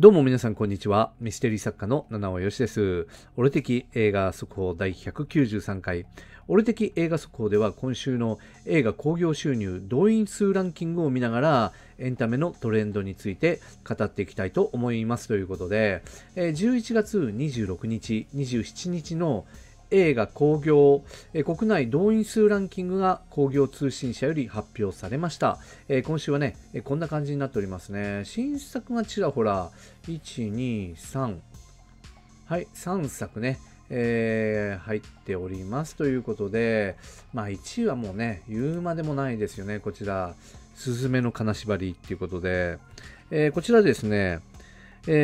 どうも皆さんこんにちは。ミステリー作家の七尾よしです。俺的映画速報第193回。俺的映画速報では今週の映画興行収入動員数ランキングを見ながらエンタメのトレンドについて語っていきたいと思いますということで、11月26日、27日の映画興行国内動員数ランキングが興行通信社より発表されました。今週はね、こんな感じになっておりますね。新作がちらほら、1、2、3。はい、3作ね、入っておりますということで、まあ1位はもうね、言うまでもないですよね、こちら。すずめの金縛りっていうことで、こちらですね、土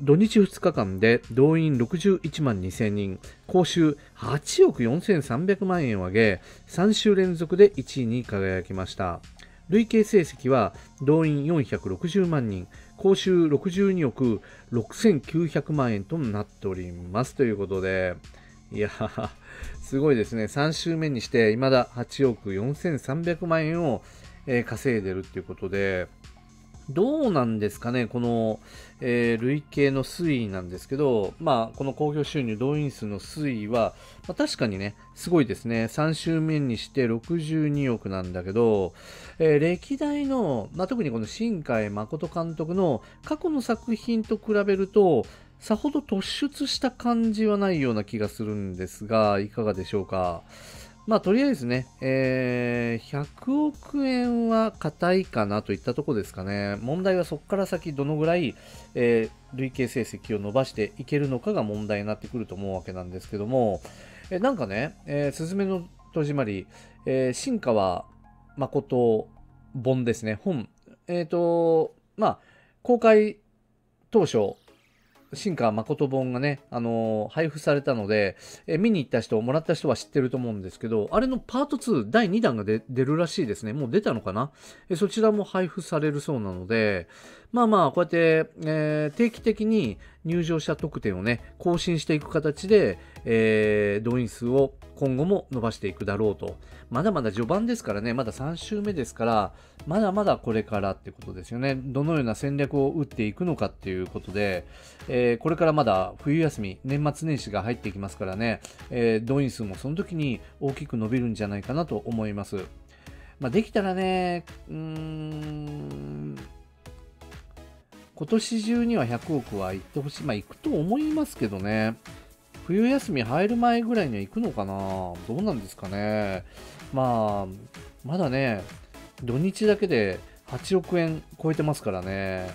日2日間で動員61万2000人、興収8億4300万円を上げ、3週連続で1位に輝きました。累計成績は動員460万人、興収62億6900万円となっておりますということで、いやー、すごいですね。3週目にして、未だ8億4300万円を、稼いでるということで、どうなんですかね、この、累計の推移なんですけど、まあ、この興行収入動員数の推移は、まあ、確かにね、すごいですね。3週目にして62億なんだけど、歴代の、まあ、特にこの新海誠監督の過去の作品と比べると、さほど突出した感じはないような気がするんですが、いかがでしょうか。まあ、とりあえずね、100億円は硬いかなといったところですかね。問題はそこから先どのぐらい、累計成績を伸ばしていけるのかが問題になってくると思うわけなんですけども、なんかね、すずめの戸締まり、新川誠本ですね、本。まあ、公開当初、新川誠本がね、配布されたので、見に行った人、もらった人は知ってると思うんですけど、あれのパート2、第2弾が出るらしいですね。もう出たのかな、そちらも配布されるそうなので、まあまあ、こうやって、定期的に入場者特典をね、更新していく形で、動員数を今後も伸ばしていくだろうと。まだまだ序盤ですからね、まだ3週目ですから、まだまだこれからってことですよね。どのような戦略を打っていくのかっていうことで、これからまだ冬休み、年末年始が入ってきますからね、動員数もその時に大きく伸びるんじゃないかなと思います。まあ、できたらね、今年中には100億は行ってほしい。まあ、行くと思いますけどね。冬休み入る前ぐらいには行くのかな、どうなんですかね。まあ、まだね、土日だけで8億円超えてますからね。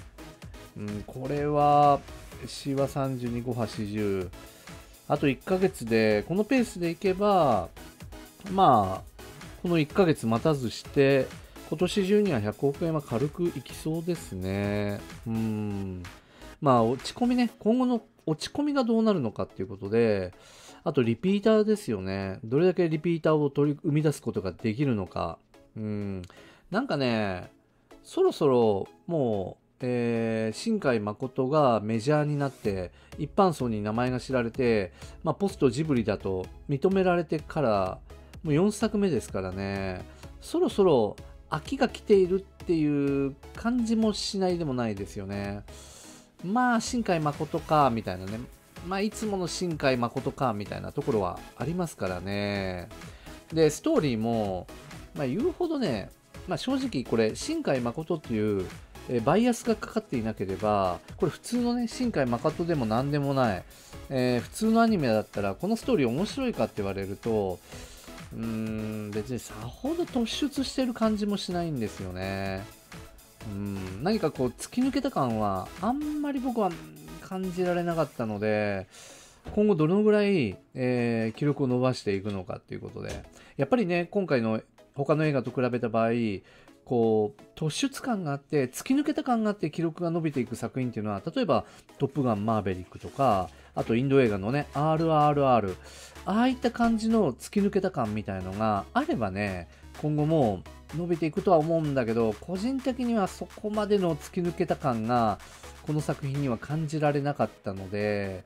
うん、これは、C は32、5波40。あと1ヶ月で、このペースでいけば、まあ、この1ヶ月待たずして、今年中には100億円は軽くいきそうですね。まあ、落ち込みね、今後の落ち込みがどうなるのかっていうことで、あとリピーターですよね。どれだけリピーターを生み出すことができるのか。なんかね、そろそろもう、新海誠がメジャーになって、一般層に名前が知られて、まあ、ポストジブリだと認められてから、もう4作目ですからね、そろそろ、秋が来ているっていう感じもしないでもないですよね。まあ、新海誠か、みたいなね。まあ、いつもの新海誠か、みたいなところはありますからね。で、ストーリーも、まあ、言うほどね、まあ、正直これ、新海誠っていうバイアスがかかっていなければ、これ普通のね、新海誠でも何でもない、普通のアニメだったら、このストーリー面白いかって言われると、別にさほど突出してる感じもしないんですよね。何かこう突き抜けた感はあんまり僕は感じられなかったので、今後どのぐらい、記録を伸ばしていくのかっていうことで、やっぱりね、今回の他の映画と比べた場合、こう突出感があって突き抜けた感があって記録が伸びていく作品っていうのは、例えば「トップガンマーヴェリック」とか、あとインド映画のね「RRR」、ああいった感じの突き抜けた感みたいのがあればね、今後も伸びていくとは思うんだけど、個人的にはそこまでの突き抜けた感がこの作品には感じられなかったので、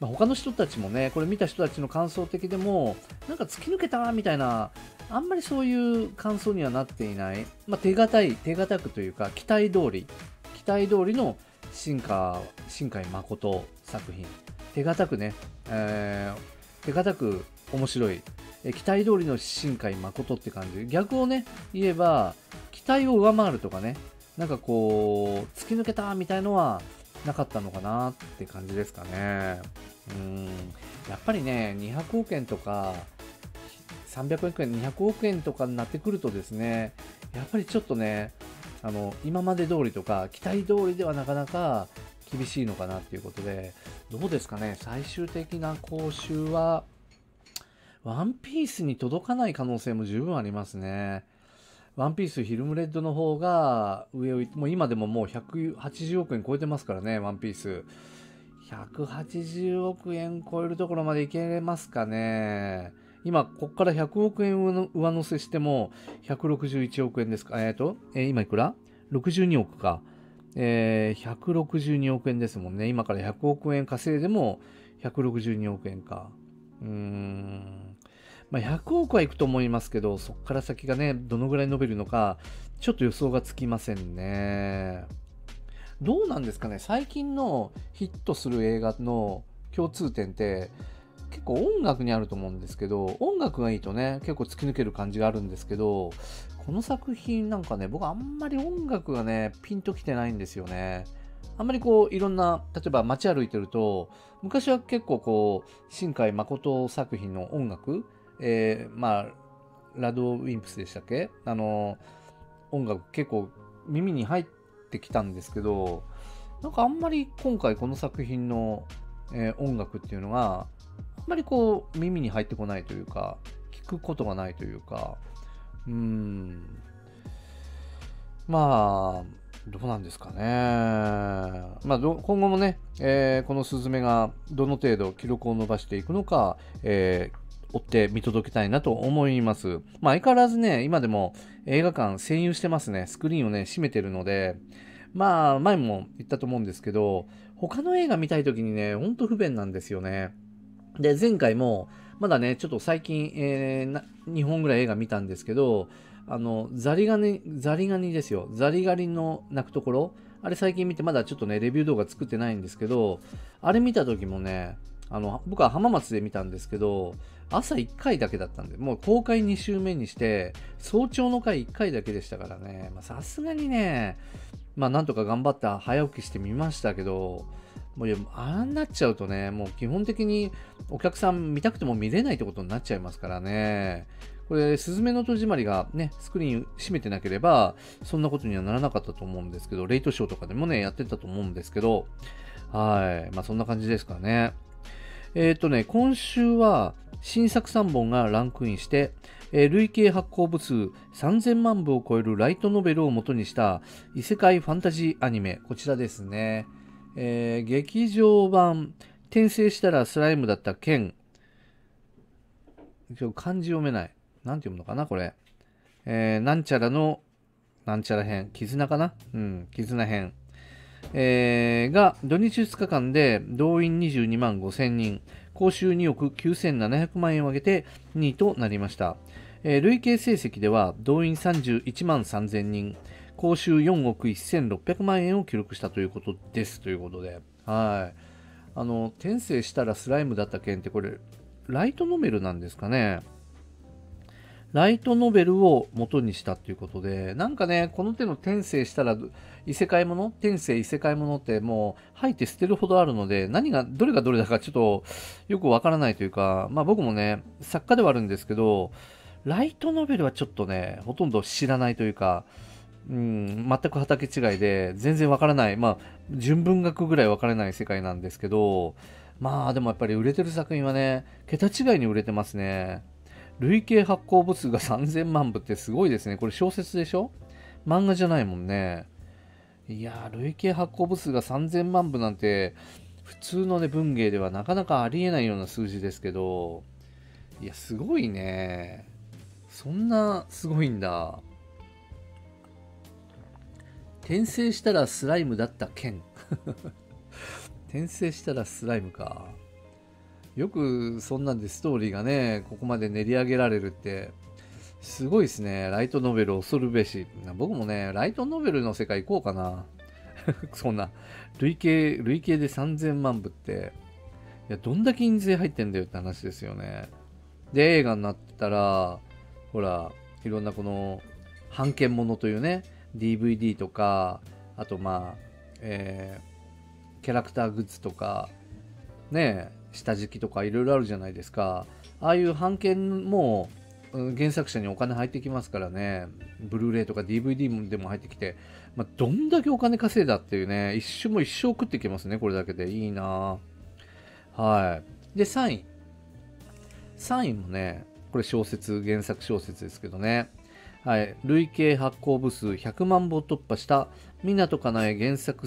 まあ、他の人たちもね、これ見た人たちの感想的でも、なんか突き抜けたみたいな、あんまりそういう感想にはなっていない、まあ、手堅くというか、期待通りの新海誠作品、手堅くね、手堅く面白い、期待通りの新海誠って感じ。逆をね言えば期待を上回るとかね、なんかこう突き抜けたみたいのはなかったのかなって感じですかね。やっぱりね200億円とか300億円200億円とかになってくるとですね、やっぱりちょっとね今まで通りとか期待通りではなかなか厳しいのかなっていうことで、どうですかね、最終的な講習はワンピースに届かない可能性も十分ありますね。ワンピース、ヒルムレッドの方が上を、もう今でももう180億円超えてますからね、ワンピース。180億円超えるところまでいけれますかね。今、ここから100億円上乗せしても、161億円ですか。今いくら ?62 億か。162億円ですもんね。今から100億円稼いでも、162億円か。まあ、100億はいくと思いますけど、そこから先がね、どのぐらい伸びるのか、ちょっと予想がつきませんね。どうなんですかね、最近のヒットする映画の共通点って、結構音楽にあると思うんですけど、音楽がいいとね、結構突き抜ける感じがあるんですけど、この作品なんかね、僕あんまり音楽がね、ピンときてないんですよね。あんまりこういろんな、例えば街歩いてると、昔は結構こう、新海誠作品の音楽、まあラドウィンプスでしたっけ、音楽結構耳に入ってきたんですけど、なんかあんまり今回この作品の、音楽っていうのがあんまりこう耳に入ってこないというか、聞くことがないというか、まあどうなんですかね。まあ、今後もね、このスズメがどの程度記録を伸ばしていくのか、追って見届けたいなと思います。まあ、相変わらずね、今でも映画館占有してますね。スクリーンをね、閉めてるので、まあ、前も言ったと思うんですけど、他の映画見たいときにね、ほんと不便なんですよね。で、前回も、まだね、ちょっと最近、2本ぐらい映画見たんですけど、ザリガニですよ。ザリガニの泣くところ。あれ最近見て、まだちょっとね、レビュー動画作ってないんですけど、あれ見たときもね、僕は浜松で見たんですけど、朝1回だけだったんで、もう公開2週目にして、早朝の回1回だけでしたからね、さすがにね、まあなんとか頑張って早起きしてみましたけど、もうああなっちゃうとね、もう基本的にお客さん見たくても見れないってことになっちゃいますからね、これ、すずめの戸締まりがね、スクリーン閉めてなければ、そんなことにはならなかったと思うんですけど、レイトショーとかでもね、やってたと思うんですけど、はい、まあそんな感じですかね。今週は新作3本がランクインして、累計発行部数3000万部を超えるライトノベルを元にした異世界ファンタジーアニメ、こちらですね。劇場版、転生したらスライムだった剣。漢字読めない。なんて読むのかな、これ。なんちゃらの、なんちゃら編。絆かな、うん、絆編。が土日2日間で動員22万5000人、興収2億9700万円を上げて2位となりました。累計成績では動員31万3000人、興収4億1600万円を記録したということです。ということで、はい。転生したらスライムだった件ってこれ、ライトノベルなんですかね。ライトノベルを元にしたということで、なんかね、この手の転生したら異世界もの、転生異世界ものってもう吐いて捨てるほどあるので、どれがどれだかちょっとよくわからないというか、まあ僕もね、作家ではあるんですけど、ライトノベルはちょっとね、ほとんど知らないというか、全く畑違いで、全然わからない、まあ純文学ぐらいわからない世界なんですけど、まあでもやっぱり売れてる作品はね、桁違いに売れてますね。累計発行部数が3000万部ってすごいですね。これ小説でしょ？漫画じゃないもんね。いやー、累計発行部数が3000万部なんて、普通のね、文芸ではなかなかありえないような数字ですけど、いや、すごいね。そんな、すごいんだ。転生したらスライムだった剣。転生したらスライムか。よくそんなんでストーリーがね、ここまで練り上げられるって、すごいですね。ライトノベル恐るべし。僕もね、ライトノベルの世界行こうかな。そんな、累計で3000万部って、いや、どんだけ印税入ってんだよって話ですよね。で、映画になったら、ほら、いろんなこの、版権物というね、DVD とか、あとまあ、キャラクターグッズとか、ね、下敷きとかいろいろあるじゃないですか。ああいう版権も原作者にお金入ってきますからね。ブルーレイとか DVD でも入ってきて、まあ、どんだけお金稼いだっていうね、一生食ってきますね、これだけで。いいなぁ。はい。で、3位。3位もね、これ小説、原作小説ですけどね。はい。累計発行部数100万部を突破した、湊かなえ原作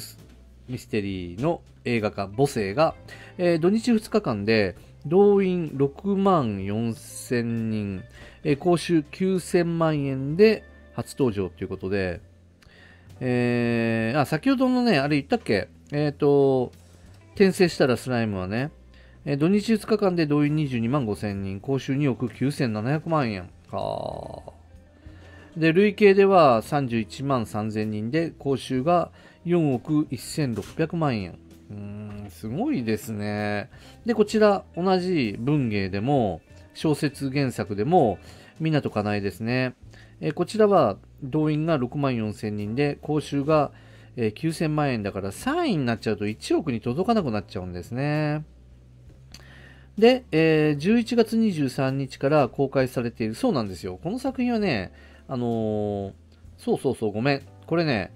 ミステリーの映画化、母性が、土日2日間で動員64,000人、報酬9000万円で初登場ということで、先ほどのね、あれ言ったっけ、転生したらスライムはね、土日2日間で動員22万5000人、報酬2億9700万円か。で、累計では31万3000人で、報酬が4億1600万円。すごいですね。で、こちら、同じ文芸でも、小説原作でも、湊かなえですね。こちらは、動員が6万4000人で、報酬が9000万円だから、3位になっちゃうと1億に届かなくなっちゃうんですね。で、11月23日から公開されている、そうなんですよ。この作品はね、ごめん。これね、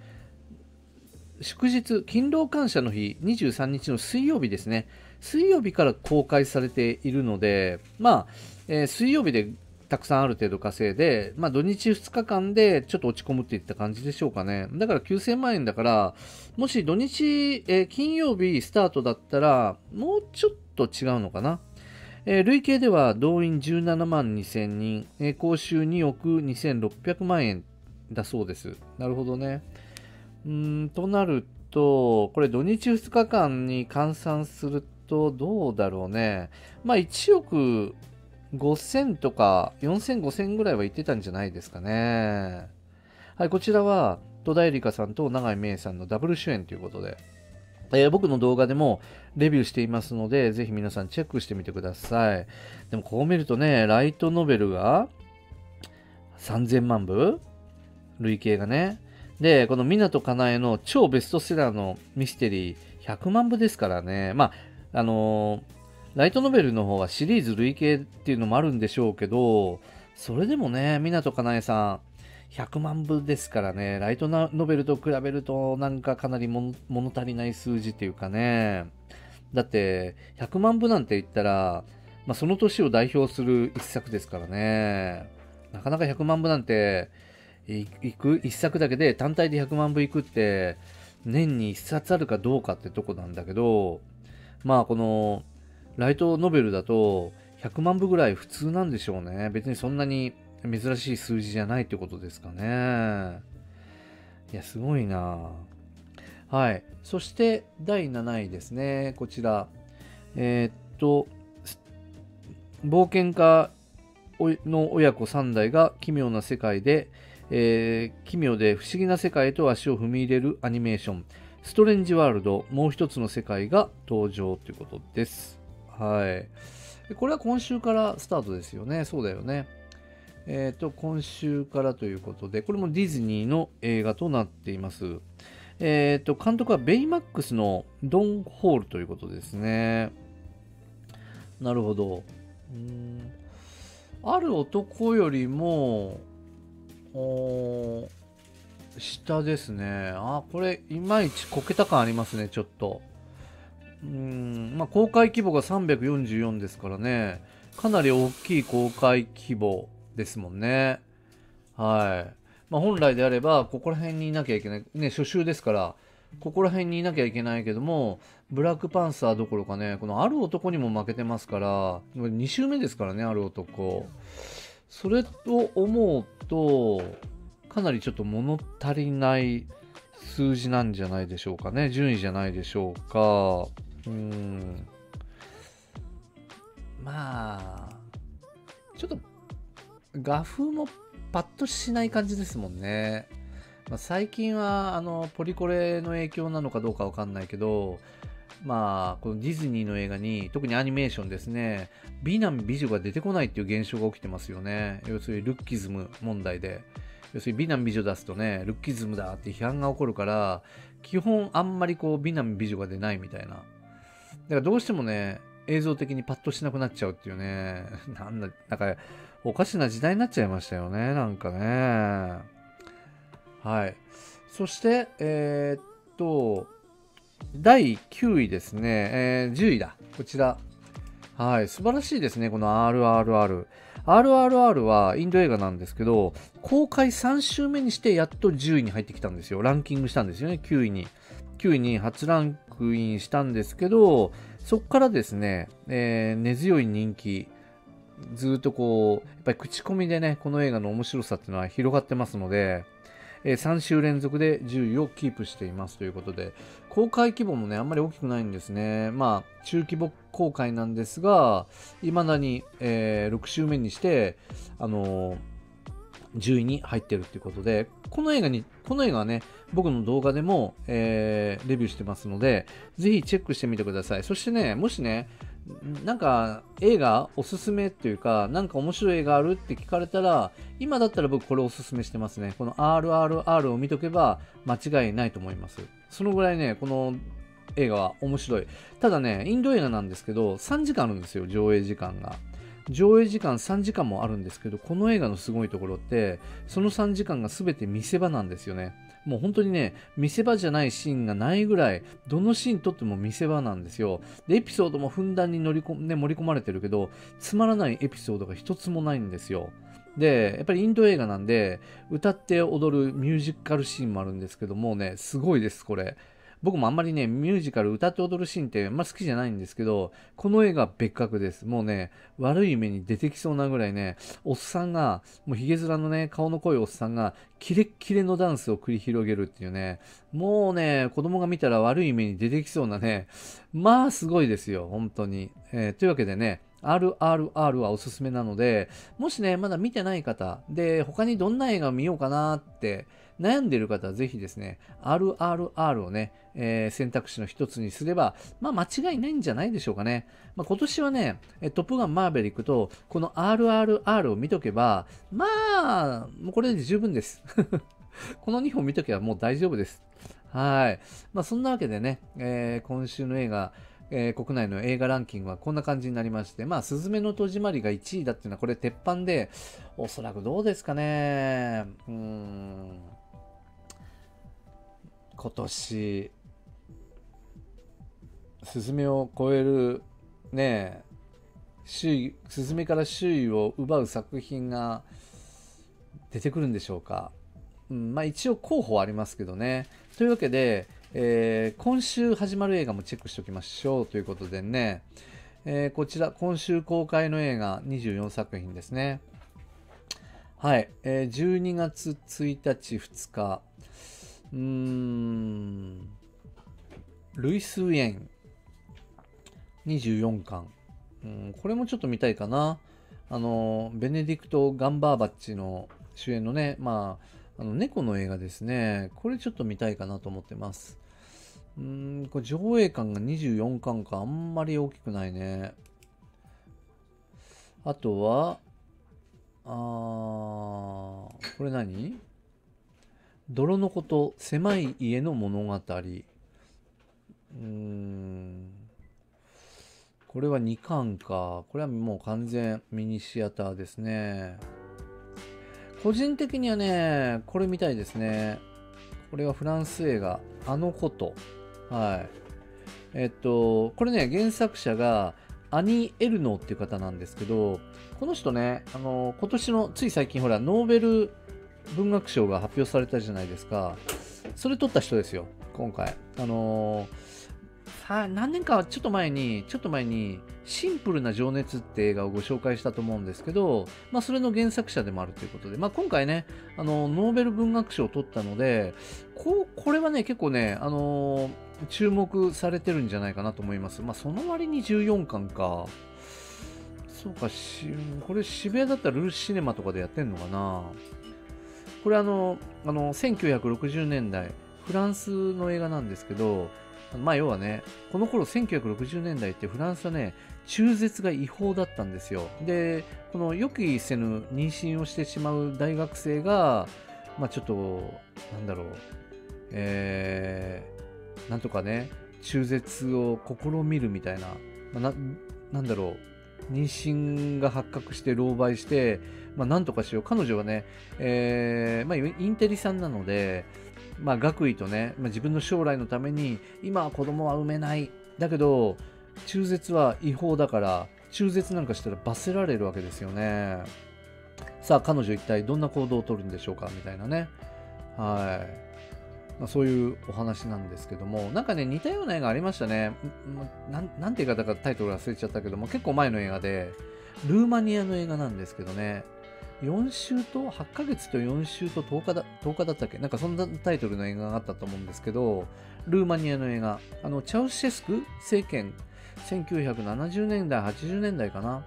祝日、勤労感謝の日、23日の水曜日ですね。水曜日から公開されているので、まあ、水曜日でたくさんある程度稼いで、まあ、土日2日間でちょっと落ち込むっていった感じでしょうかね。だから9000万円だから、もし土日、金曜日スタートだったら、もうちょっと違うのかな。累計では動員17万2000人、報酬2億2600万円だそうです。なるほどね。となると、これ土日2日間に換算するとどうだろうね。まあ1億5000とか45000ぐらいは言ってたんじゃないですかね。はい、こちらは戸田恵梨香さんと永井芽郁さんのダブル主演ということで。僕の動画でもレビューしていますので、ぜひ皆さんチェックしてみてください。でもこう見るとね、ライトノベルが3000万部累計がね。で、この湊かなえの超ベストセラーのミステリー100万部ですからね。まあ、ライトノベルの方はシリーズ累計っていうのもあるんでしょうけど、それでもね、湊かなえさん、100万部ですからね、ライトノベルと比べるとなんかかなり物足りない数字っていうかね。だって100万部なんて言ったら、まあ、その年を代表する一作ですからね。なかなか100万部なんて一作だけで単体で100万部いくって年に1冊あるかどうかってとこなんだけど、まあこのライトノベルだと100万部ぐらい普通なんでしょうね。別にそんなに珍しい数字じゃないってことですかね。いや、すごいな。はい。そして、第7位ですね。こちら。冒険家の親子3代が奇妙な世界で、奇妙で不思議な世界へと足を踏み入れるアニメーション、ストレンジワールド、もう一つの世界が登場ということです。はい。これは今週からスタートですよね。そうだよね。今週からということで、これもディズニーの映画となっています。監督はベイマックスのドン・ホールということですね。なるほど。ある男よりも、下ですね。あ、これ、いまいちこけた感ありますね、ちょっと。まあ、公開規模が344ですからね。かなり大きい公開規模ですもんね。はい。まあ、本来であれば、ここら辺にいなきゃいけない。ね、初週ですから、ここら辺にいなきゃいけないけども、ブラックパンサーどころかね、このある男にも負けてますから、2週目ですからね、ある男。それを思うと、かなりちょっと物足りない数字なんじゃないでしょうかね。順位じゃないでしょうか。まあ、ちょっと、画風もパッとしない感じですもんね。まあ、最近はポリコレの影響なのかどうかわかんないけど、まあこのディズニーの映画に、特にアニメーションですね、美男美女が出てこないっていう現象が起きてますよね。要するにルッキズム問題で、要するに美男美女出すとね、ルッキズムだって批判が起こるから、基本あんまりこう美男美女が出ないみたいな。だからどうしてもね、映像的にパッとしなくなっちゃうっていうね、なんかおかしな時代になっちゃいましたよね、なんかね。はい。そして第9位ですね、10位だ、こちら。はい、素晴らしいですね、この RRR。RRR はインド映画なんですけど、公開3週目にしてやっと10位に入ってきたんですよ。ランキングしたんですよね、9位に初ランクインしたんですけど、そこからですね、根強い人気、ずっとこうやっぱり口コミでね、この映画の面白さっていうのは広がってますので、3週連続で10位をキープしていますということで、公開規模もね、あんまり大きくないんですね。まあ中規模公開なんですが、いまだに、6週目にして、10位に入ってるということで、この映画はね、僕の動画でも、レビューしてますので、ぜひチェックしてみてください。そしてね、もしね、なんか映画おすすめっていうか、なんか面白い映画あるって聞かれたら、今だったら僕これおすすめしてますね。この RRR を見とけば間違いないと思います。そのぐらいね、この映画は面白い。ただね、インド映画なんですけど、3時間あるんですよ、上映時間3時間もあるんですけど、この映画のすごいところって、その3時間が全て見せ場なんですよね。もう本当にね、見せ場じゃないシーンがないぐらい、どのシーン撮っても見せ場なんですよ。で、エピソードもふんだんに盛り込まれてるけど、つまらないエピソードが一つもないんですよ。で、やっぱりインド映画なんで、歌って踊るミュージカルシーンもあるんですけど、もうね、すごいです、これ。僕もあんまりね、ミュージカル歌って踊るシーンってあんま好きじゃないんですけど、この映画別格です。もうね、悪い目に出てきそうなぐらいね、おっさんが、もうヒゲ面のね、顔の濃いおっさんが、キレッキレのダンスを繰り広げるっていうね、もうね、子供が見たら悪い目に出てきそうなね、まあすごいですよ、本当に。というわけでね、RRR はおすすめなので、もしね、まだ見てない方で、他にどんな映画を見ようかなって悩んでいる方は、ぜひですね、RRR をね、選択肢の一つにすれば、まあ間違いないんじゃないでしょうかね。まあ、今年はね、トップガンマーヴェリックと、この RRR を見とけば、まあ、もうこれで十分です。この2本見とけばもう大丈夫です。はい。まあそんなわけでね、今週の映画、国内の映画ランキングはこんな感じになりまして、まあ、すずめの戸締まりが1位だっていうのは、これ鉄板で、おそらくどうですかね。今年、すずめを超える、ね、すずめから周囲を奪う作品が出てくるんでしょうか。まあ、一応候補はありますけどね。というわけで、今週始まる映画もチェックしておきましょうということでね、こちら今週公開の映画24作品ですね。はい、12月1日2日、ルイス・ウェイン24巻、これもちょっと見たいかな。ベネディクト・ガンバーバッチの主演のね、まあ、猫の映画ですね。これちょっと見たいかなと思ってます。これ上映感が24巻か、あんまり大きくないね。あとは、これ何？泥の子と狭い家の物語。これは2巻か。これはもう完全ミニシアターですね。個人的にはね、これみたいですね。これはフランス映画、あのこと。はい。これね、原作者がアニ・エルノーっていう方なんですけど、この人ね、今年の、つい最近、ほら、ノーベル文学賞が発表されたじゃないですか。それ取った人ですよ、今回。何年かちょっと前に、シンプルな情熱って映画をご紹介したと思うんですけど、まあ、それの原作者でもあるということで、まあ、今回ね、ノーベル文学賞を取ったので、これはね、結構ね、注目されてるんじゃないかなと思います。まあ、その割に14巻か。そうか、これ渋谷だったらルーシネマとかでやってんのかな。これ1960年代フランスの映画なんですけど、まあ要はね、この頃1960年代ってフランスはね、中絶が違法だったんですよ。で、この予期せぬ妊娠をしてしまう大学生が、まあちょっと、なんだろう、なんとかね、中絶を試みるみたいな、まあ、なんだろう、妊娠が発覚して狼狽して、まあなんとかしよう。彼女はね、まあインテリさんなので、まあ学位とね、まあ、自分の将来のために今は子供は産めない、だけど中絶は違法だから中絶なんかしたら罰せられるわけですよね。さあ彼女一体どんな行動をとるんでしょうかみたいなね、はい、まあ、そういうお話なんですけども、なんかね似たような映画ありましたね。なんていう方かタイトル忘れちゃったけども、結構前の映画でルーマニアの映画なんですけどね、4週と8ヶ月と4週と10日だったっけ、なんかそんなタイトルの映画があったと思うんですけど、ルーマニアの映画、チャウシェスク政権、1970年代80年代かな、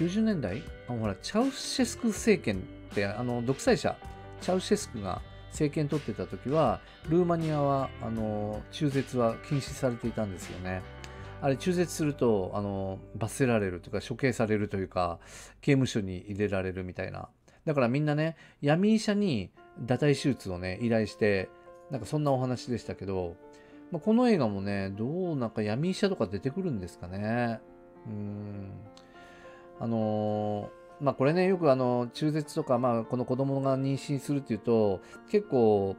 90年代、ほらチャウシェスク政権って独裁者チャウシェスクが政権取ってた時はルーマニアは中絶は禁止されていたんですよね。あれ中絶すると罰せられるとか処刑されるというか刑務所に入れられるみたいな。だからみんなね闇医者に堕胎手術をね依頼して、なんかそんなお話でしたけど、まあ、この映画もねどうなんか闇医者とか出てくるんですかね。まあこれねよく中絶とか、まあ、この子供が妊娠するっていうと結構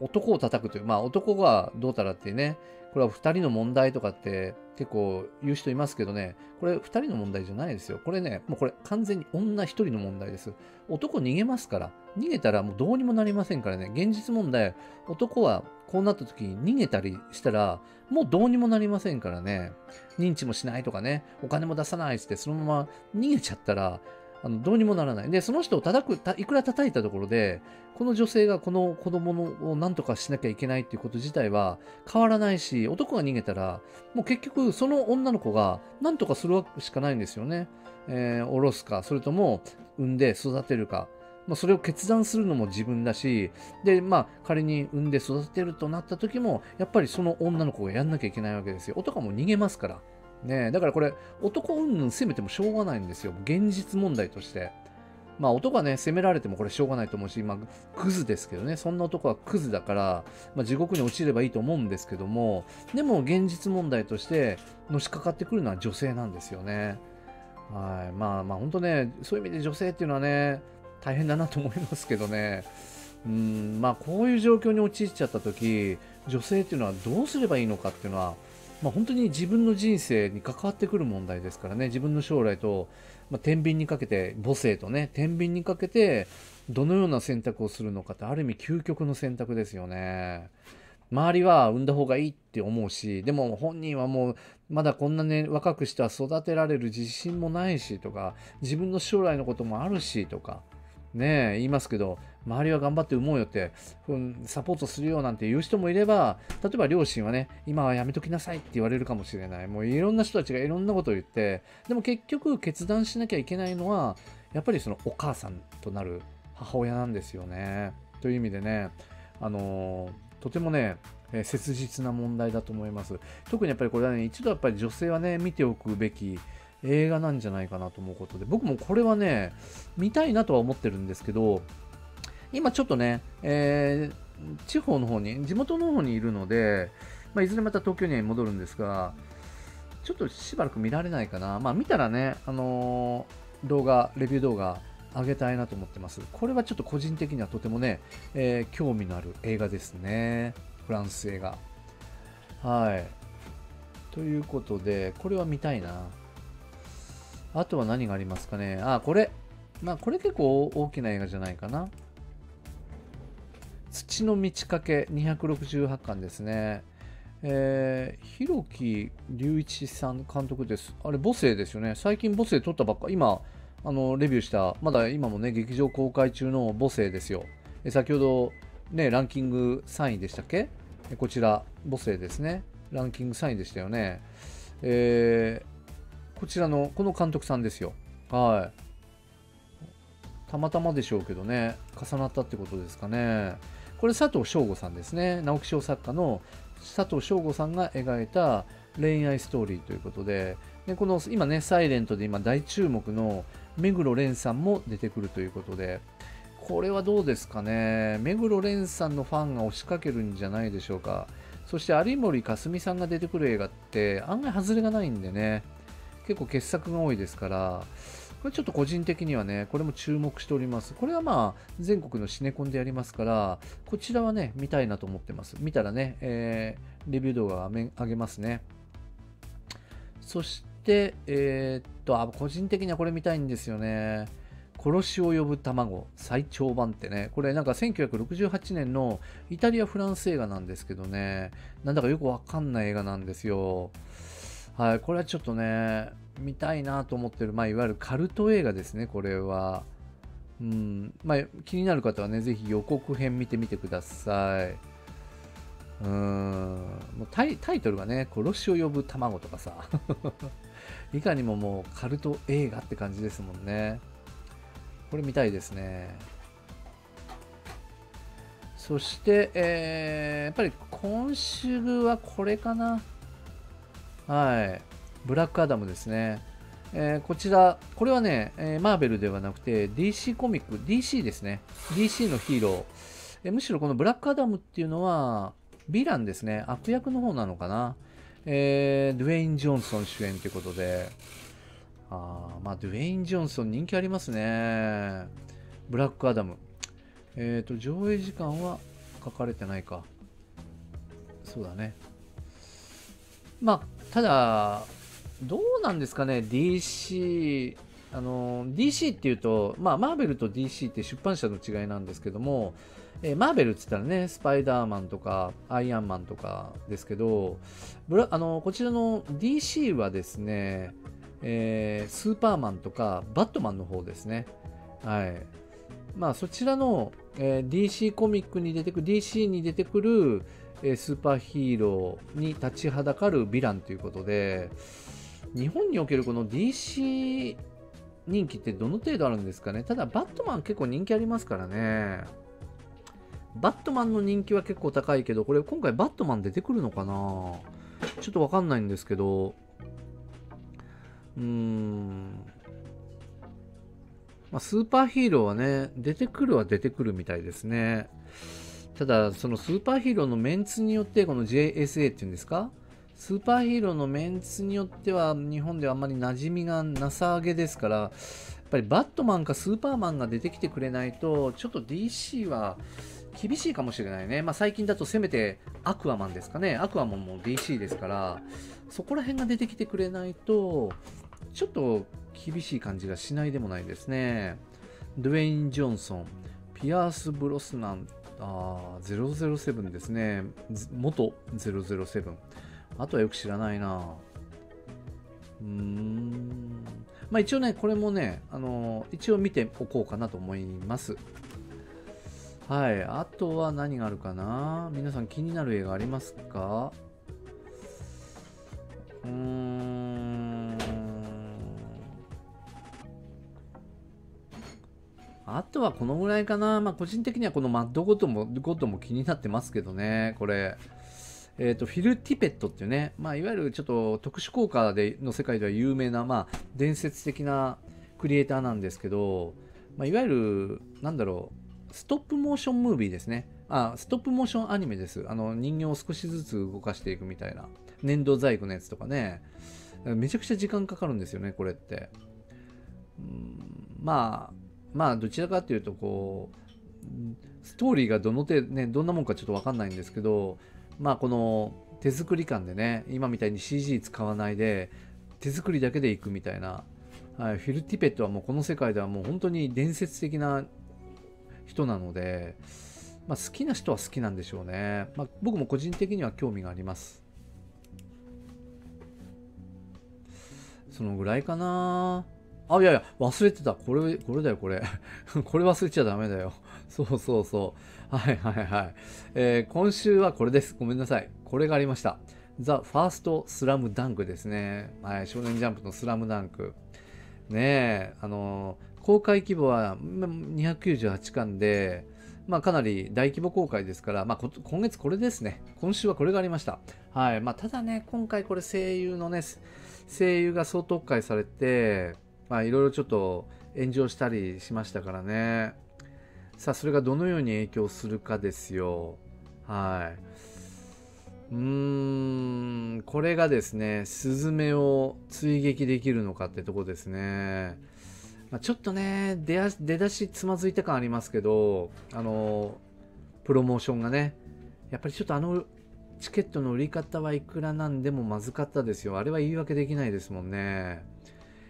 男を叩くという、まあ男がどうたらっていうね、これは2人の問題とかって結構言う人いますけどね、これ2人の問題じゃないですよ。これね、もうこれ完全に女1人の問題です。男逃げますから、逃げたらもうどうにもなりませんからね、現実問題、男はこうなった時に逃げたりしたら、もうどうにもなりませんからね、認知もしないとかね、お金も出さないってそのまま逃げちゃったら、どうにもならない。で、その人をいくら叩いたところで、この女性がこの子供を何とかしなきゃいけないっていうこと自体は変わらないし、男が逃げたら、もう結局その女の子が何とかするしかないんですよね。おろすか、それとも産んで育てるか。まあ、それを決断するのも自分だし、で、まあ、仮に産んで育てるとなった時も、やっぱりその女の子がやんなきゃいけないわけですよ。男も逃げますから。ね、だからこれ男云々責めてもしょうがないんですよ、現実問題として。まあ男はね責められてもこれしょうがないと思うし、まあクズですけどね、そんな男はクズだから、まあ、地獄に落ちればいいと思うんですけども、でも現実問題としてのしかかってくるのは女性なんですよね。はい、まあまあ本当ね、そういう意味で女性っていうのはね大変だなと思いますけどね。まあこういう状況に陥っちゃった時、女性っていうのはどうすればいいのかっていうのは、まあ本当に自分の人生に関わってくる問題ですからね、自分の将来と、まあ、天秤にかけて、母性とね、天秤にかけて、どのような選択をするのかって、ある意味究極の選択ですよね。周りは産んだ方がいいって思うし、でも本人はもう、まだこんなね、若くしては育てられる自信もないしとか、自分の将来のこともあるしとか、ねえ、言いますけど、周りは頑張って産もうよって、サポートするよなんて言う人もいれば、例えば両親はね、今はやめときなさいって言われるかもしれない。もういろんな人たちがいろんなことを言って、でも結局決断しなきゃいけないのは、やっぱりそのお母さんとなる母親なんですよね。という意味でね、とてもね、切実な問題だと思います。特にやっぱりこれはね、一度やっぱり女性はね、見ておくべき映画なんじゃないかなと思うことで、僕もこれはね、見たいなとは思ってるんですけど、今ちょっとね、地方の方に、地元の方にいるので、まあ、いずれまた東京に戻るんですが、ちょっとしばらく見られないかな。まあ見たらね、レビュー動画上げたいなと思ってます。これはちょっと個人的にはとてもね、興味のある映画ですね。フランス映画。はい。ということで、これは見たいな。あとは何がありますかね。あ、これ。まあこれ結構大きな映画じゃないかな。土の満ち欠け268巻ですね。広木隆一さん監督です。あれ母性ですよね。最近母性撮ったばっか。今レビューしたまだ今もね劇場公開中の母性ですよ。先ほどねランキング3位でしたっけ？こちら母性ですね。ランキング3位でしたよね。こちらのこの監督さんですよ。はい。たまたまでしょうけどね、重なったってことですかね。これ佐藤正吾さんですね。直木賞作家の佐藤正吾さんが描いた恋愛ストーリーということで、でこの今ね、サイレントで今大注目の目黒蓮さんも出てくるということで、これはどうですかね。目黒蓮さんのファンが押しかけるんじゃないでしょうか。そして有森かすみさんが出てくる映画って案外外れがないんでね、結構傑作が多いですから、これちょっと個人的にはね、これも注目しております。これはまあ、全国のシネコンでやりますから、こちらはね、見たいなと思ってます。見たらね、レビュー動画上げますね。そして、個人的にはこれ見たいんですよね。殺しを呼ぶ卵、最長版ってね、これなんか1968年のイタリア・フランス映画なんですけどね、なんだかよくわかんない映画なんですよ。はい、これはちょっとね、見たいなと思ってる、まあ、いわゆるカルト映画ですね、これは。うん、まあ、気になる方はね、ぜひ予告編見てみてください。もうタイトルがね、殺しを呼ぶ卵とかさ、いかにももうカルト映画って感じですもんね。これ見たいですね。そして、やっぱり今週はこれかな。はい。ブラックアダムですね。こちら、これはね、マーベルではなくて DC コミック、DC ですね。DC のヒーロー。むしろこのブラックアダムっていうのは、ヴィランですね。悪役の方なのかな。ドゥエイン・ジョンソン主演ということで。まあ、ドゥエイン・ジョンソン人気ありますね。ブラックアダム。上映時間は書かれてないか。そうだね。まあ、ただ、どうなんですかね、DC、DC っていうと、まあ、マーベルと DC って出版社の違いなんですけども、マーベルって言ったらね、スパイダーマンとか、アイアンマンとかですけど、こちらの DC はですね、スーパーマンとか、バットマンの方ですね。はい。まあ、そちらの、DC コミックに出てくる、DC に出てくる、スーパーヒーローに立ちはだかるヴィランということで、日本におけるこの DC 人気ってどの程度あるんですかね。ただバットマン結構人気ありますからね。バットマンの人気は結構高いけど、これ今回バットマン出てくるのかな、ちょっとわかんないんですけど、まあ、スーパーヒーローはね、出てくるみたいですね。ただ、そのスーパーヒーローのメンツによって、この JSA っていうんですか、スーパーヒーローのメンツによっては、日本ではあんまり馴染みがなさげですから、やっぱりバットマンかスーパーマンが出てきてくれないと、ちょっと DC は厳しいかもしれないね。まあ、最近だとせめてアクアマンですかね。アクアマンも DC ですから、そこら辺が出てきてくれないと、ちょっと厳しい感じがしないでもないですね。ドゥエイン・ジョンソン、ピアース・ブロスナン、007ですね。元007。あとはよく知らないな。まあ一応ね、これもね、一応見ておこうかなと思います。はい。あとは何があるかな？皆さん気になる映画ありますか？あとはこのぐらいかな。まあ、個人的にはこのマッドゴッドも気になってますけどね、これ。フィル・ティペットっていうね、まあ、いわゆるちょっと特殊効果の世界では有名な、まあ、伝説的なクリエイターなんですけど、まあ、いわゆる、なんだろう、ストップモーションムービーですね。ストップモーションアニメです。人形を少しずつ動かしていくみたいな。粘土細工のやつとかね。めちゃくちゃ時間かかるんですよね、これって。まあどちらかというとこうストーリーがどの程度ね、どんなもんかちょっと分かんないんですけど、まあこの手作り感でね、今みたいに CG 使わないで手作りだけでいくみたいな、はい、フィル・ティペットはもうこの世界ではもう本当に伝説的な人なので、まあ、好きな人は好きなんでしょうね。まあ、僕も個人的には興味があります。そのぐらいかな。あ、いやいや、忘れてた。これだよ、これ。これ忘れちゃダメだよ。そうそうそう。はいはいはい。今週はこれです。ごめんなさい。これがありました。The First Slam Dunk ですね。はい、少年ジャンプのスラムダンク。ねえ、公開規模は298巻で、まあ、かなり大規模公開ですから、まあ、今月これですね。今週はこれがありました。はい。まあ、ただね、今回これ声優のね、声優が総特会されて、まあ、いろいろちょっと炎上したりしましたからね。さあ、それがどのように影響するかですよ。はい。これがですね、スズメを追撃できるのかってとこですね。まあ、ちょっとね、出だしつまずいた感ありますけど、プロモーションがね、やっぱりちょっとチケットの売り方はいくらなんでもまずかったですよ。あれは言い訳できないですもんね。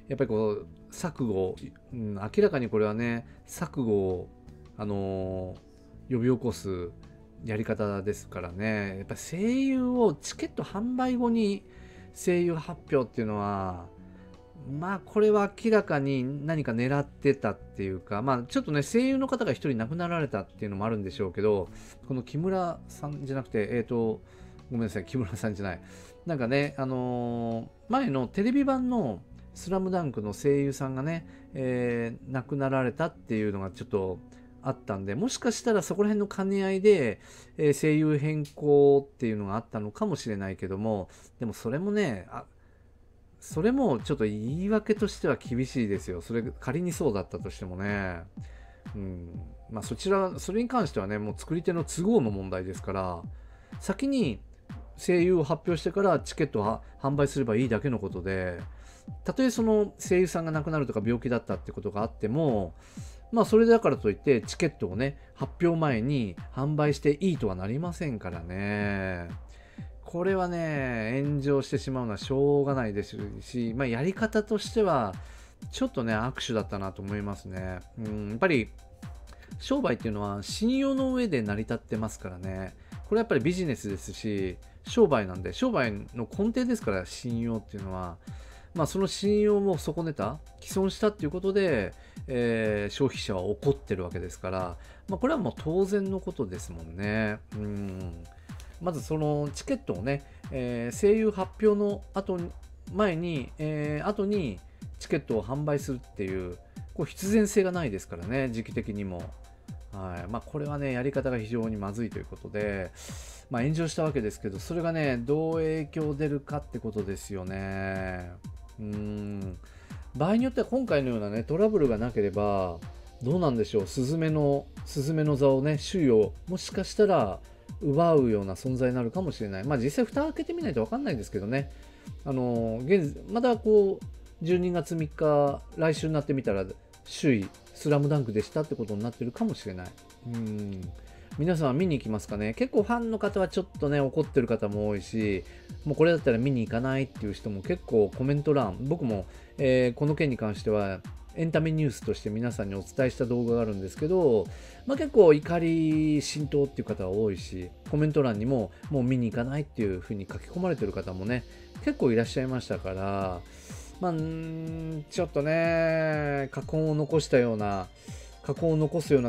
やっぱりこう、錯誤、明らかにこれはね、錯誤を、呼び起こすやり方ですからね。やっぱり声優をチケット販売後に声優発表っていうのは、まあこれは明らかに何か狙ってたっていうか、まあちょっとね、声優の方が一人亡くなられたっていうのもあるんでしょうけど、この木村さんじゃなくて、ごめんなさい、木村さんじゃない。なんかね、前のテレビ版のスラムダンクの声優さんがね、亡くなられたっていうのがちょっとあったんで、もしかしたらそこら辺の兼ね合いで、声優変更っていうのがあったのかもしれないけども、でもそれもね、それもちょっと言い訳としては厳しいですよ。それ仮にそうだったとしてもね。まあそれに関してはね、もう作り手の都合の問題ですから、先に声優を発表してからチケットを販売すればいいだけのことで、たとえその声優さんが亡くなるとか病気だったってことがあっても、まあそれだからといってチケットをね、発表前に販売していいとはなりませんからね。これはね、炎上してしまうのはしょうがないですし、まあ、やり方としては、ちょっとね、悪手だったなと思いますね。やっぱり、商売っていうのは信用の上で成り立ってますからね。これはやっぱりビジネスですし、商売なんで、商売の根底ですから、信用っていうのは。まあ、その信用も損ねた、毀損したっていうことで、消費者は怒ってるわけですから、まあ、これはもう当然のことですもんね。まずそのチケットをね、声優発表の後にチケットを販売するっていう、こう必然性がないですからね、時期的にも。はい。まあこれはね、やり方が非常にまずいということで、まあ炎上したわけですけど、それがね、どう影響出るかってことですよね。場合によっては今回のようなね、トラブルがなければ、どうなんでしょう、スズメの座をね、首位を、もしかしたら、奪うような存在になるかもしれない。まあ実際蓋開けてみないと分かんないですけどね。まだこう、12月3日、来週になってみたら、首位、スラムダンクでしたってことになってるかもしれない。皆さんは見に行きますかね。結構ファンの方はちょっとね、怒ってる方も多いし、もうこれだったら見に行かないっていう人も結構コメント欄、僕も、この件に関しては、エンタメニュースとして皆さんにお伝えした動画があるんですけど、まあ、結構怒り浸透っていう方は多いし、コメント欄にももう見に行かないっていう風に書き込まれてる方もね、結構いらっしゃいましたから、まあ、ちょっとね、禍根を残すような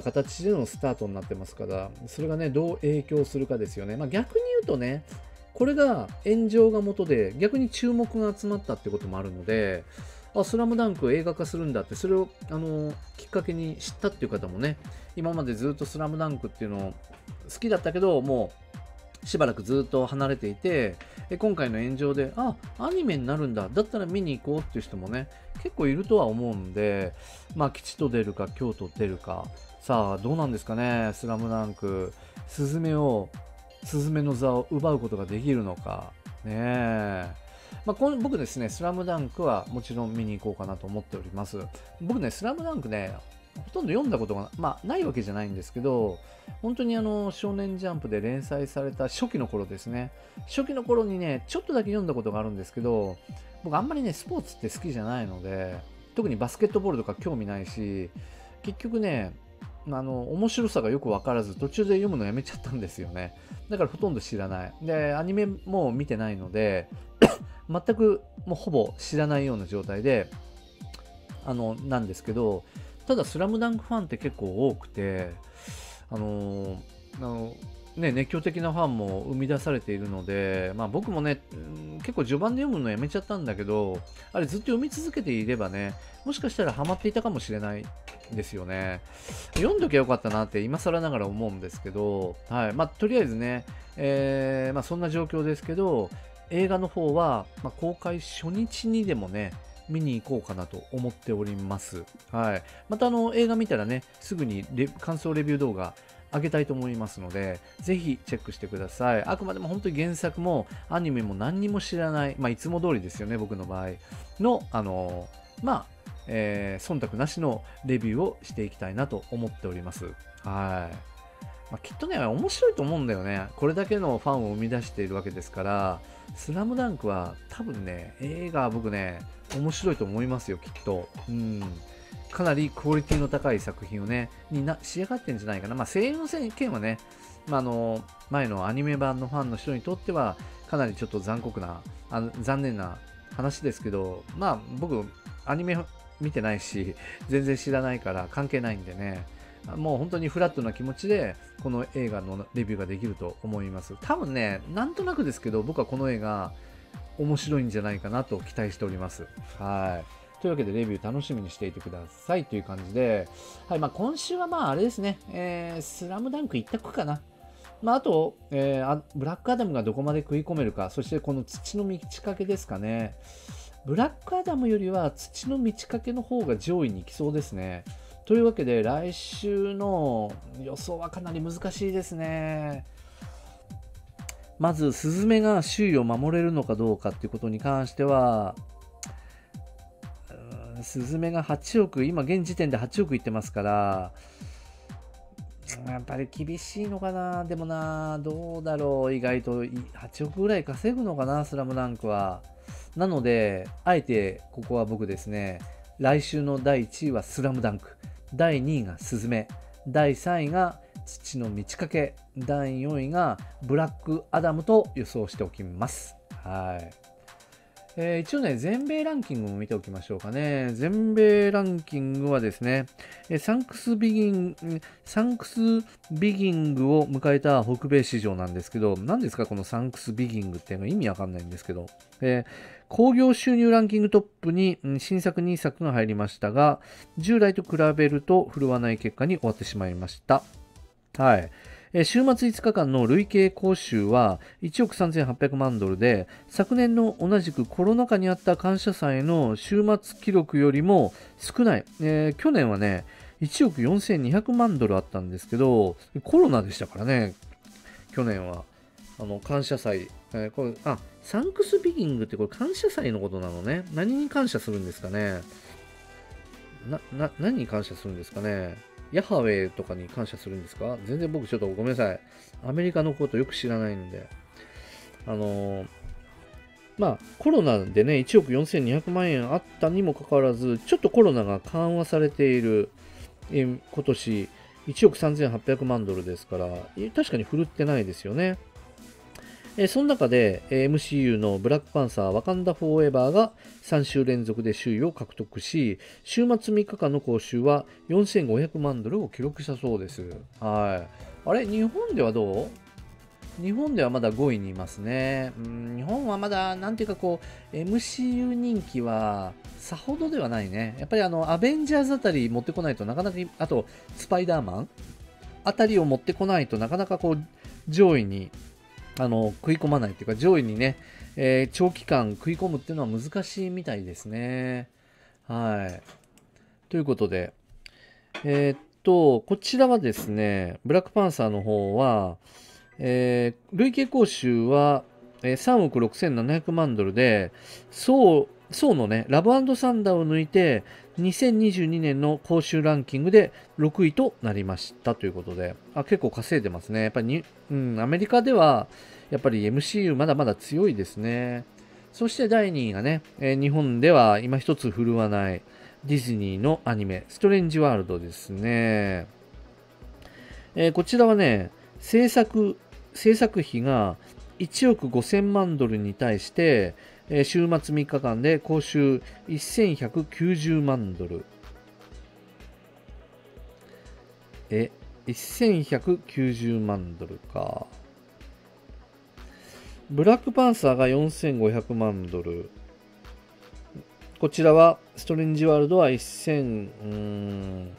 形でのスタートになってますから、それがね、どう影響するかですよね。まあ、逆に言うとね、これが炎上が元で逆に注目が集まったってこともあるので、あ、スラムダンクを映画化するんだって、それを、きっかけに知ったっていう方もね、今までずっとスラムダンクっていうのを好きだったけど、もうしばらくずっと離れていて、今回の炎上で、あ、アニメになるんだ、だったら見に行こうっていう人もね、結構いるとは思うんで、まあ、吉と出るか、凶と出るか、さあ、どうなんですかね、スラムダンク、スズメの座を奪うことができるのか、ねえ。まあ、僕ですね、スラムダンクはもちろん見に行こうかなと思っております。僕ね、スラムダンクね、ほとんど読んだことがないわけじゃないんですけど、本当に少年ジャンプで連載された初期の頃ですね。初期の頃にね、ちょっとだけ読んだことがあるんですけど、僕あんまりね、スポーツって好きじゃないので、特にバスケットボールとか興味ないし、結局ね、面白さがよく分からず、途中で読むのやめちゃったんですよね。だからほとんど知らない。で、アニメも見てないので、全くもうほぼ知らないような状態でなんですけど、ただスラムダンクファンって結構多くて、熱狂的なファンも生み出されているので、まあ、僕もね、結構序盤で読むのやめちゃったんだけど、あれずっと読み続けていればね、もしかしたらハマっていたかもしれないですよね。読んどきゃよかったなって今更ながら思うんですけど、はい、まあとりあえずね、まあ、そんな状況ですけど、映画の方は、まあ、公開初日にでもね見に行こうかなと思っております。はい、また映画見たらねすぐに感想レビュー動画あげたいと思いますので、ぜひチェックしてください。あくまでも本当に原作もアニメも何にも知らない、まあ、いつも通りですよね、僕の場合の、まあ、忖度なしのレビューをしていきたいなと思っております。はい、まあ、きっとね、面白いと思うんだよね。これだけのファンを生み出しているわけですから、スラムダンクは多分ね、映画は僕ね、面白いと思いますよ、きっと。うん。かなりクオリティの高い作品をね、仕上がってんじゃないかな。まあ、声優の件はね、まあ、前のアニメ版のファンの人にとっては、かなりちょっと残念な話ですけど、まあ、僕、アニメ見てないし、全然知らないから関係ないんでね、もう本当にフラットな気持ちで、この映画のレビューができると思います。多分ね、なんとなくですけど、僕はこの映画、面白いんじゃないかなと期待しております。はい。というわけで、レビュー楽しみにしていてくださいという感じで、はい、まあ、今週はまあ、あれですね、スラムダンク一択かな。まあ、あと、ブラックアダムがどこまで食い込めるか、そしてこの土の満ち欠けですかね。ブラックアダムよりは土の満ち欠けの方が上位に来そうですね。というわけで、来週の予想はかなり難しいですね。まず、スズメが周囲を守れるのかどうかということに関しては、スズメが8億、今現時点で8億いってますから、やっぱり厳しいのかな。でもな、どうだろう。意外と8億ぐらい稼ぐのかな、スラムダンクは。なので、あえてここは僕ですね、来週の第1位はスラムダンク、第2位がスズメ、第3位が土の満ち欠け、第4位がブラックアダムと予想しておきます。はい。一応ね、全米ランキングも見ておきましょうかね。全米ランキングはですね、サンクスビギングを迎えた北米市場なんですけど、何ですかこのサンクスビギングっていうの意味わかんないんですけど、興行収入ランキングトップに新作2作が入りましたが、従来と比べると振るわない結果に終わってしまいました。はい。週末5日間の累計興収は1億3800万ドルで、昨年の同じくコロナ禍にあった感謝祭の週末記録よりも少ない。去年はね、1億4200万ドルあったんですけど、コロナでしたからね、去年は。感謝祭、これ、あ、サンクスビギングってこれ感謝祭のことなのね。何に感謝するんですかね。何に感謝するんですかね。ヤハウェイとかに感謝するんですか？全然僕ちょっとごめんなさい。アメリカのことよく知らないんで。まあコロナでね、1億4200万円あったにもかかわらず、ちょっとコロナが緩和されている、今年1億3800万ドルですから、確かに振るってないですよね。その中で MCU のブラックパンサーワカンダフォーエバーが3週連続で首位を獲得し、週末3日間の興収は4500万ドルを記録したそうです。はい。あれ、日本ではどう？日本ではまだ5位にいますね。日本はまだ、なんていうかこう、MCU 人気はさほどではないね。やっぱりアベンジャーズあたり持ってこないとなかなか、あと、スパイダーマンあたりを持ってこないとなかなかこう、上位に、食い込まないというか、上位にね、長期間食い込むっていうのは難しいみたいですね。はい。ということで、こちらはですね、ブラックパンサーの方は、累計興収は3億6700万ドルで、そうのね、ラブ&サンダーを抜いて、2022年の興収ランキングで6位となりましたということで、結構稼いでますね。やっぱりアメリカでは、やっぱり MCU まだまだ強いですね。そして第2位がね、日本では今一つ振るわないディズニーのアニメ、ストレンジワールドですね。こちらはね、制作費が1億5000万ドルに対して、週末3日間で興収1190万ドル。1190万ドルか。ブラックパンサーが4500万ドル。こちらは、ストレンジワールドは1000、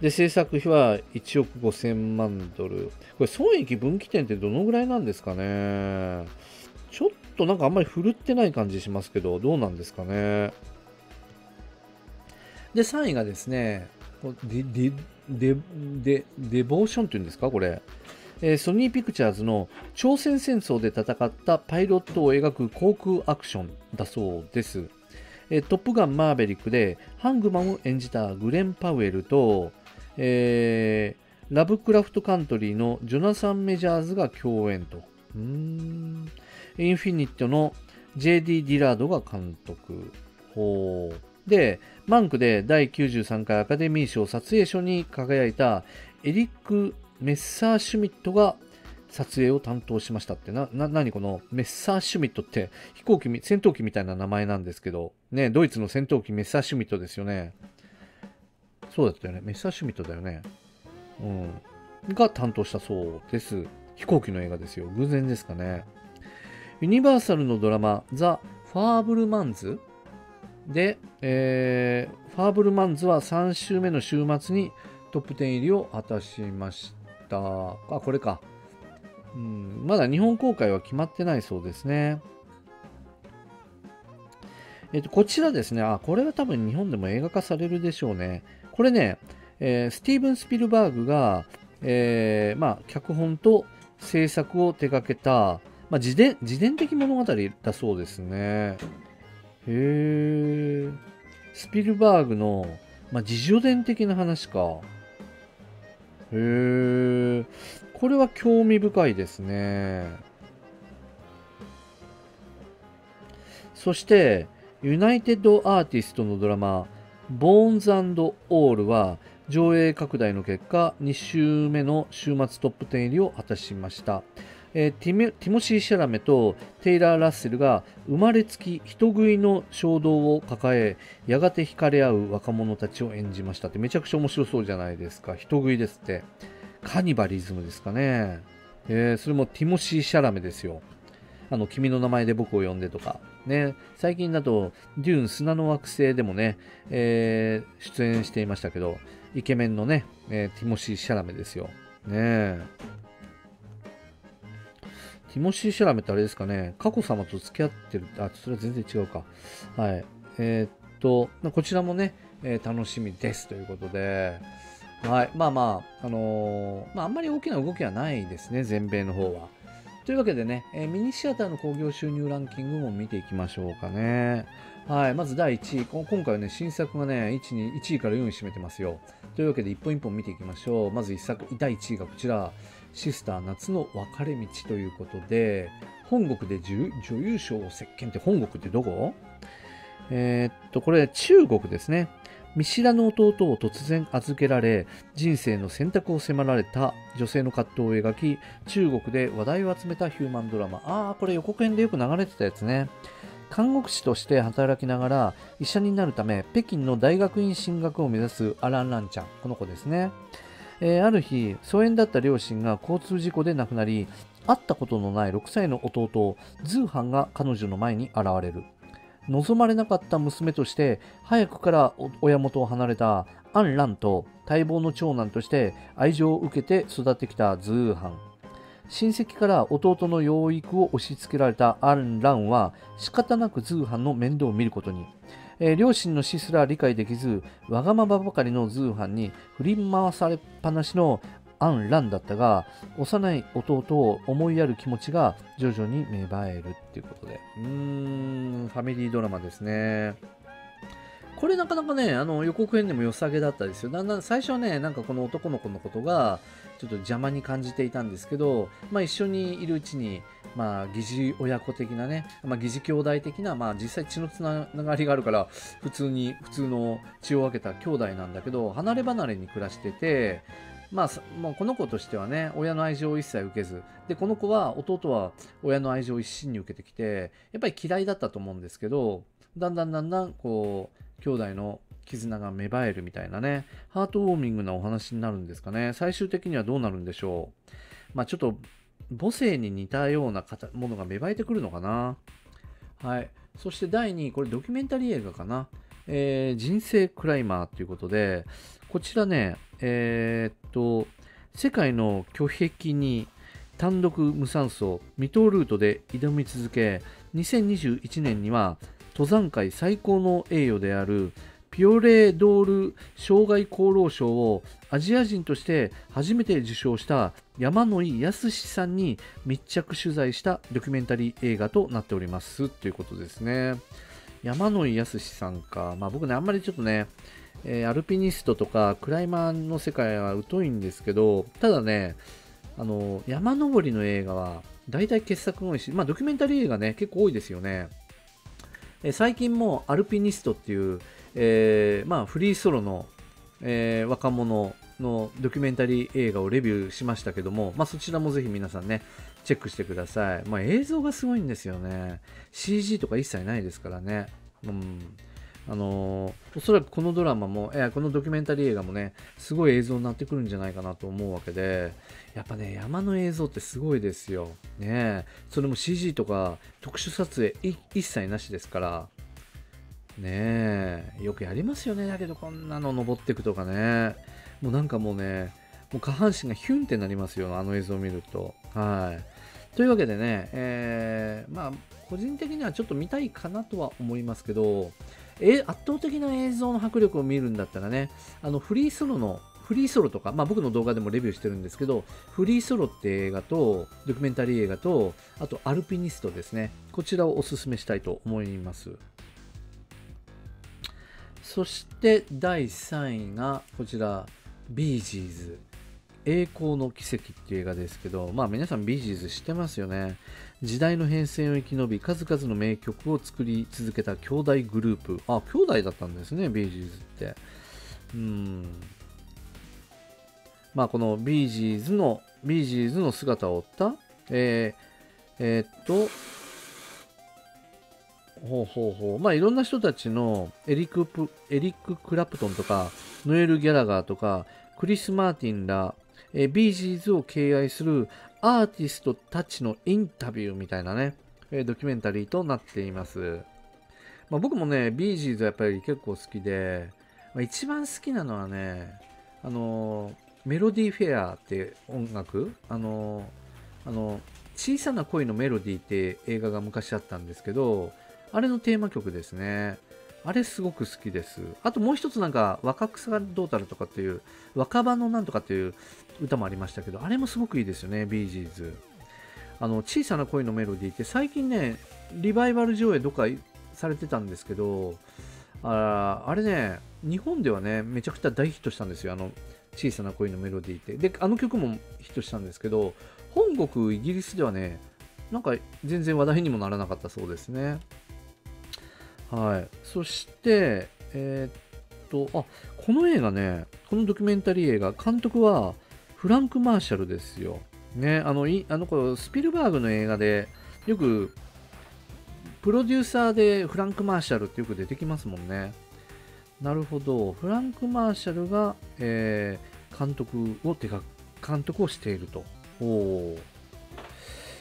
で、制作費は1億5000万ドル。これ、損益分岐点ってどのぐらいなんですかね。ちょっとなんかあんまり振るってない感じしますけど、どうなんですかね。で、3位がですね、デボーションっていうんですか、これ。ソニーピクチャーズの朝鮮戦争で戦ったパイロットを描く航空アクションだそうです。トップガンマーベリックでハングマンを演じたグレン・パウエルと、ラブクラフトカントリーのジョナサン・メジャーズが共演と。インフィニットの J.D. ディラードが監督。で、マンクで第93回アカデミー賞撮影賞に輝いたエリック・メッサーシュミットが撮影を担当しましたって何このメッサーシュミットって戦闘機みたいな名前なんですけど、ね、ドイツの戦闘機メッサーシュミットですよね。そうだったよね。メッサーシュミットだよね。が担当したそうです。飛行機の映画ですよ。偶然ですかね。ユニバーサルのドラマ、ザ・ファーブルマンズで、ファーブルマンズは3週目の週末にトップ10入りを果たしました。あ、これか、まだ日本公開は決まってないそうですね。こちらですね、これは多分日本でも映画化されるでしょうね。これね、スティーブン・スピルバーグが、脚本と制作を手掛けた、自伝的物語だそうですね。へえ、スピルバーグの、自叙伝的な話か。へえ、これは興味深いですね。そして、ユナイテッドアーティストのドラマ、ボーンズ&オールは、上映拡大の結果、2週目の週末トップ10入りを果たしました。ティモシー・シャラメとテイラー・ラッセルが生まれつき人食いの衝動を抱え、やがて惹かれ合う若者たちを演じましたって、めちゃくちゃ面白そうじゃないですか。人食いですって。カニバリズムですかね。それもティモシー・シャラメですよ。君の名前で僕を呼んでとか。ね、最近だと、デューン砂の惑星でもね、出演していましたけど、イケメンのね、ティモシー・シャラメですよ。ねえ。ティモシー・シャラメってあれですかね、佳子様と付き合ってる、それは全然違うか。はい。こちらもね、楽しみですということで、はい。あんまり大きな動きはないですね、全米の方は。というわけでね、ミニシアターの興行収入ランキングも見ていきましょうかね。はい。まず第1位。今回はね、新作がね、1位から4位占めてますよ。というわけで、一本一本見ていきましょう。まず第1位がこちら。シスター夏の別れ道ということで、本国で女優賞を席巻って、本国ってどこ？これ中国ですね。見知らぬ弟を突然預けられ、人生の選択を迫られた女性の葛藤を描き、中国で話題を集めたヒューマンドラマ。これ予告編でよく流れてたやつね。看護師として働きながら医者になるため、北京の大学院進学を目指すアラン・ランちゃん。この子ですね。ある日、疎遠だった両親が交通事故で亡くなり、会ったことのない6歳の弟、ズーハンが彼女の前に現れる。望まれなかった娘として、早くから親元を離れたアン・ランと、待望の長男として愛情を受けて育ってきたズーハン。親戚から弟の養育を押し付けられたアン・ランは、仕方なくズーハンの面倒を見ることに。両親の死すら理解できず、わがままばかりのズーハンに振り回されっぱなしのアン・ランだったが、幼い弟を思いやる気持ちが徐々に芽生えるっていうことで。ファミリードラマですね。これなかなかね、予告編でも良さげだったですよ。だんだん最初はね、なんかこの男の子のことがちょっと邪魔に感じていたんですけど、一緒にいるうちに、疑似親子的なね、疑似兄弟的な、実際血のつながりがあるから、普通の血を分けた兄弟なんだけど、離れ離れに暮らしてて、もうこの子としてはね、親の愛情を一切受けず、で、この子は、弟は親の愛情を一身に受けてきて、やっぱり嫌いだったと思うんですけど、だんだん、兄弟の絆が芽生えるみたいなね、ハートウォーミングなお話になるんですかね。最終的にはどうなるんでしょう。ちょっと、母性に似たようなものが芽生えてくるのかな。はい。そして第2位、これドキュメンタリー映画かな。人生クライマーということで、こちらね、世界の巨壁に単独無酸素未踏ルートで挑み続け、2021年には登山界最高の栄誉であるピオレードール生涯功労賞をアジア人として初めて受賞した山野井泰史さんに密着取材したドキュメンタリー映画となっておりますということですね。山野井泰史さんか、まあ、僕ね、あんまりちょっとね、アルピニストとかクライマーの世界は疎いんですけど、ただね、山登りの映画は大体傑作が多いし、まあ、ドキュメンタリー映画ね、結構多いですよね。最近もアルピニストっていう、フリーソロの、若者のドキュメンタリー映画をレビューしましたけども、まあ、そちらもぜひ皆さんね、チェックしてください。まあ、映像がすごいんですよね。CG とか一切ないですからね。うん。おそらくこのドラマも、このドキュメンタリー映画もね、すごい映像になってくるんじゃないかなと思うわけで、やっぱね、山の映像ってすごいですよ。ねえ。それも CG とか特殊撮影一切なしですから、ねえ、よくやりますよね。だけどこんなの登っていくとかね。もうなんかもうね、もう下半身がヒュンってなりますよ、あの映像を見ると。はい。というわけでね、まあ、個人的にはちょっと見たいかなとは思いますけど、圧倒的な映像の迫力を見るんだったらね、フリーソロとか、まあ、僕の動画でもレビューしてるんですけど、フリーソロって映画と、ドキュメンタリー映画と、あとアルピニストですね。こちらをおすすめしたいと思います。そして第3位がこちら、ビージーズ。栄光の奇跡っていう映画ですけど、まあ皆さんビージーズ知ってますよね。時代の変遷を生き延び、数々の名曲を作り続けた兄弟グループ。あ、兄弟だったんですね、ビージーズって。まあこのビージーズの姿を追った、まあいろんな人たちのエリック・クラプトンとか、ノエル・ギャラガーとか、クリス・マーティンら、ビージーズを敬愛するアーティストたちのインタビューみたいなね、ドキュメンタリーとなっています。まあ、僕もね、ビージーズはやっぱり結構好きで、まあ、一番好きなのはね、メロディーフェアって音楽、小さな恋のメロディーって映画が昔あったんですけど、あれのテーマ曲ですね。あれすごく好きです。あともう一つなんか、若草がどうたるとかっていう、若葉のなんとかっていう歌もありましたけど、あれもすごくいいですよね、ビージーズ。小さな恋のメロディーって最近ね、リバイバル上映どっかされてたんですけど、あれね、日本ではね、めちゃくちゃ大ヒットしたんですよ、小さな恋のメロディーって。で、あの曲もヒットしたんですけど、本国、イギリスではね、なんか全然話題にもならなかったそうですね。はい、そして、この映画ね、このドキュメンタリー映画、監督はフランク・マーシャルですよ。ね、あのスピルバーグの映画で、よく、プロデューサーでフランク・マーシャルってよく出てきますもんね。なるほど、フランク・マーシャルが、監督をしていると。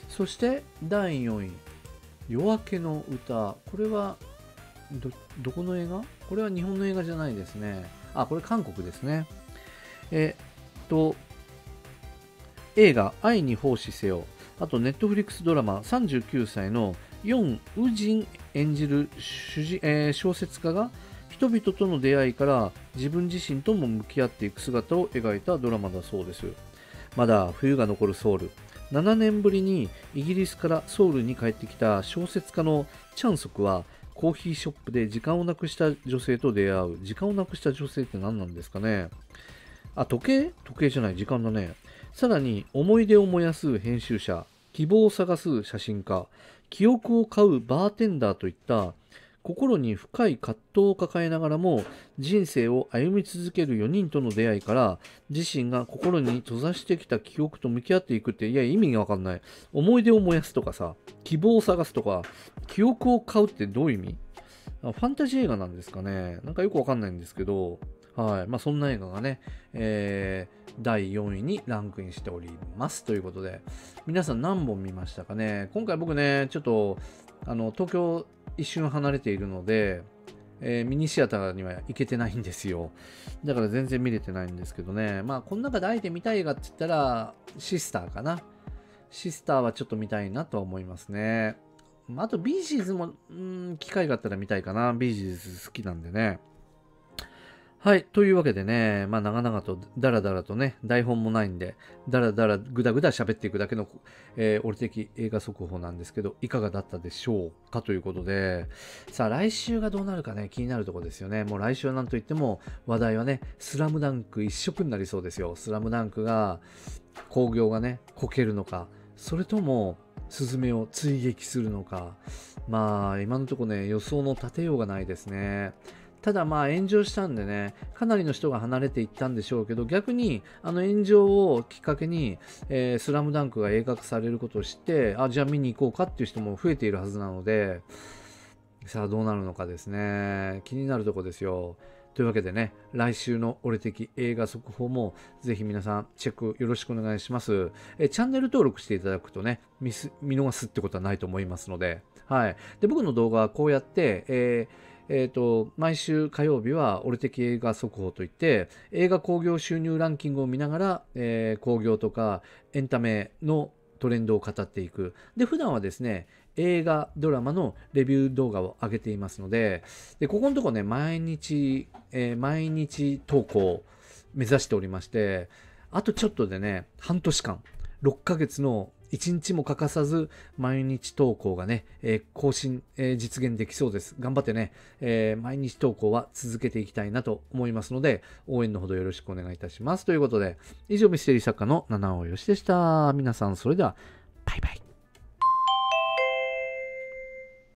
そして、第4位、夜明けの歌。これは、どこの映画？これは日本の映画じゃないですね。あ、これ韓国ですね。映画「愛に奉仕せよ」、あとネットフリックスドラマ、39歳のヨン・ウジン演じる小説家が人々との出会いから自分自身とも向き合っていく姿を描いたドラマだそうです。まだ冬が残るソウル。7年ぶりにイギリスからソウルに帰ってきた小説家のチャンソクは、コーヒーショップで時間をなくした女性と出会う。時間をなくした女性って何なんですかね。あ、時計じゃない、時間だね。さらに、思い出を燃やす編集者、希望を探す写真家、記憶を買うバーテンダーといった、心に深い葛藤を抱えながらも人生を歩み続ける4人との出会いから、自身が心に閉ざしてきた記憶と向き合っていくって、いや意味がわかんない。思い出を燃やすとかさ、希望を探すとか、記憶を買うってどういう意味？ファンタジー映画なんですかね。なんかよくわかんないんですけど、はい。まあ、そんな映画がね、第4位にランクインしております。ということで、皆さん何本見ましたかね？今回僕ね、ちょっと、東京一瞬離れているので、ミニシアターには行けてないんですよ。だから全然見れてないんですけどね。まあ、この中であえて見たい映画って言ったら、シスターかな。シスターはちょっと見たいなとは思いますね。あと、ビージーズも、機会があったら見たいかな。ビージーズ好きなんでね。はい。というわけでね、まあ、長々と、だらだらとね、台本もないんで、だらだら、ぐだぐだ喋っていくだけの、俺的映画速報なんですけど、いかがだったでしょうかということで、さあ、来週がどうなるかね、気になるところですよね。もう来週はなんといっても、話題はね、スラムダンク一色になりそうですよ。スラムダンクが、興行がね、こけるのか、それとも、スズメを追撃するのか、まあ、今のところね、予想の立てようがないですね。ただまあ炎上したんでね、かなりの人が離れていったんでしょうけど、逆にあの炎上をきっかけに、スラムダンクが映画化されることを知って、あ、じゃあ見に行こうかっていう人も増えているはずなので、さあどうなるのかですね。気になるとこですよ。というわけでね、来週の俺的映画速報もぜひ皆さんチェックよろしくお願いします。チャンネル登録していただくとね、見逃すってことはないと思いますので、はい。で、僕の動画はこうやって、毎週火曜日は俺的映画速報といって映画興行収入ランキングを見ながら、興行とかエンタメのトレンドを語っていく。で、普段はですね、映画、ドラマのレビュー動画を上げていますので、でここのところね、毎日投稿を目指しておりまして、あとちょっとでね、半年間、6ヶ月の一日も欠かさず毎日投稿がね、更新、実現できそうです。頑張ってね、毎日投稿は続けていきたいなと思いますので、応援のほどよろしくお願いいたします。ということで、以上ミステリー作家の七尾よしでした。皆さん、それでは、バイバイ。